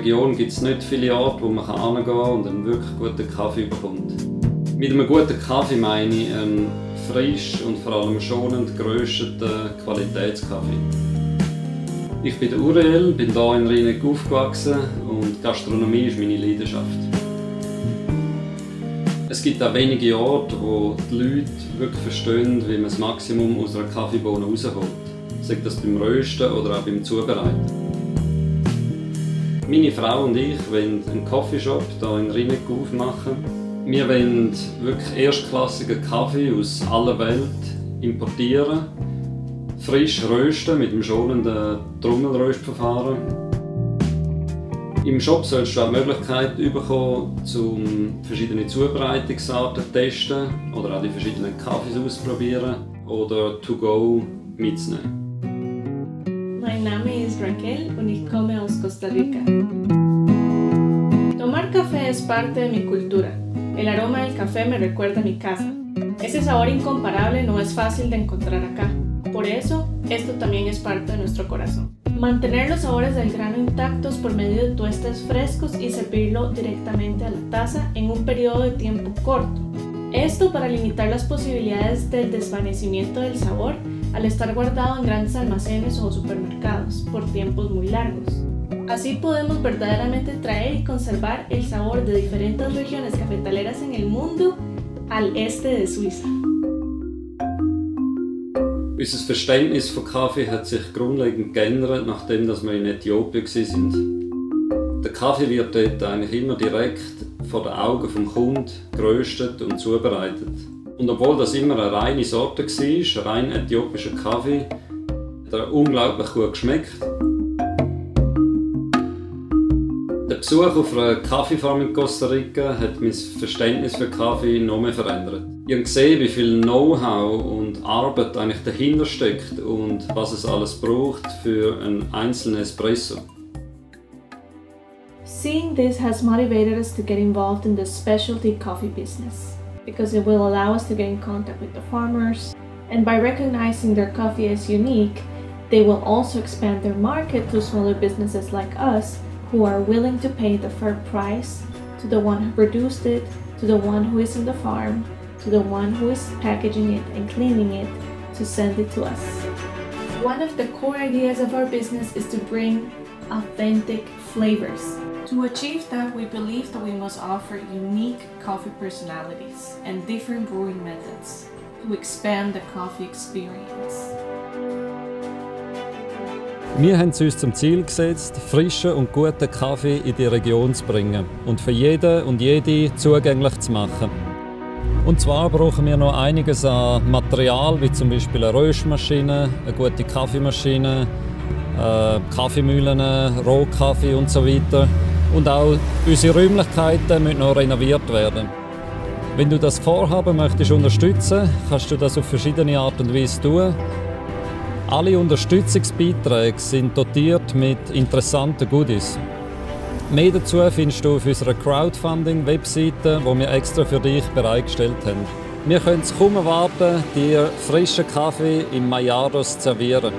Region gibt es nicht viele Orte, wo man hingehen kann und einen wirklich guten Kaffee bekommt. Mit einem guten Kaffee meine ich einen frisch und vor allem schonend gerösteten Qualitätskaffee. Ich bin der Uriel, bin hier in Rheineck aufgewachsen und Gastronomie ist meine Leidenschaft. Es gibt auch wenige Orte, wo die Leute wirklich verstehen, wie man das Maximum aus einer Kaffeebohne rausholt. Sei das beim Rösten oder auch beim Zubereiten. Meine Frau und ich wollen einen Coffeeshop hier in Rheineck aufmachen. Wir wollen wirklich erstklassigen Kaffee aus aller Welt importieren, frisch rösten mit dem schonenden Trommelröstverfahren. Im Shop sollst du auch die Möglichkeit bekommen, um verschiedene Zubereitungsarten zu testen oder auch die verschiedenen Kaffees auszuprobieren oder to go mitzunehmen. Mein Name ist Raquel und ich komme aus Costa Rica. Tomar café es parte de mi cultura. El aroma del café me recuerda a mi casa. Ese sabor incomparable no es fácil de encontrar acá. Por eso, esto también es parte de nuestro corazón. Mantener los sabores del grano intactos por medio de tuestes frescos y servirlo directamente a la taza en un periodo de tiempo corto. Esto para limitar las posibilidades del desvanecimiento del sabor al estar guardado en grandes almacenes o supermercados por tiempos muy largos. Así podemos verdaderamente traer y conservar el sabor de diferentes regiones cafetaleras en el mundo al este de Suiza. Unser Verständnis von Kaffee hat sich grundlegend geändert, nachdem wir in Äthiopien waren. Der Kaffee wird dort eigentlich immer direkt vor den Augen des Kunden geröstet und zubereitet. Und obwohl das immer eine reine Sorte war, rein äthiopischer Kaffee, hat er unglaublich gut geschmeckt. Der Besuch auf einer Kaffeefarm in Costa Rica hat mein Verständnis für Kaffee noch mehr verändert. Ich habe gesehen, wie viel Know-how und Arbeit eigentlich dahinter steckt und was es alles braucht für einen einzelnen Espresso. Seeing this has motivated us to get involved in the specialty coffee business, because it will allow us to get in contact with the farmers, and by recognizing their coffee as unique, they will also expand their market to smaller businesses like us, who are willing to pay the fair price to the one who produced it, to the one who is in the farm, to the one who is packaging it and cleaning it, to send it to us. One of the core ideas of our business is to bring authentic flavors. To achieve that, we believe that we must offer unique coffee personalities and different brewing methods to expand the coffee experience. Wir haben es uns zum Ziel gesetzt, frischen und guten Kaffee in die Region zu bringen und für jeden und jede zugänglich zu machen. Und zwar brauchen wir noch einiges an Material, wie zum Beispiel eine Röstmaschine, eine gute Kaffeemaschine, Kaffeemühlen, Rohkaffee und so weiter. Und auch unsere Räumlichkeiten müssen noch renoviert werden. Wenn du das Vorhaben möchtest unterstützen, kannst du das auf verschiedene Art und Weise tun. Alle Unterstützungsbeiträge sind dotiert mit interessanten Goodies. Mehr dazu findest du auf unserer Crowdfunding-Webseite, die wir extra für dich bereitgestellt haben. Wir können es kaum erwarten, dir frischen Kaffee im Mayados zu servieren.